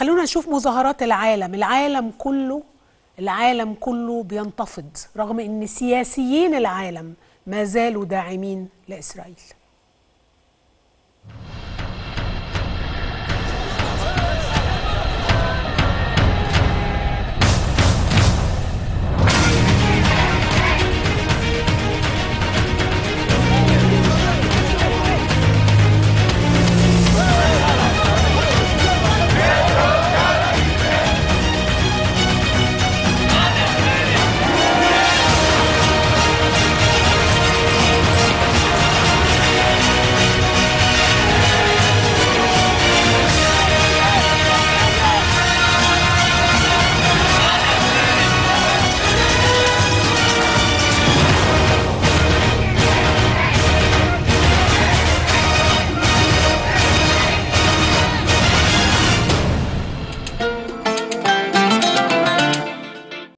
خلونا نشوف مظاهرات العالم. العالم كله بينتفض رغم ان سياسيين العالم ما زالوا داعمين لإسرائيل.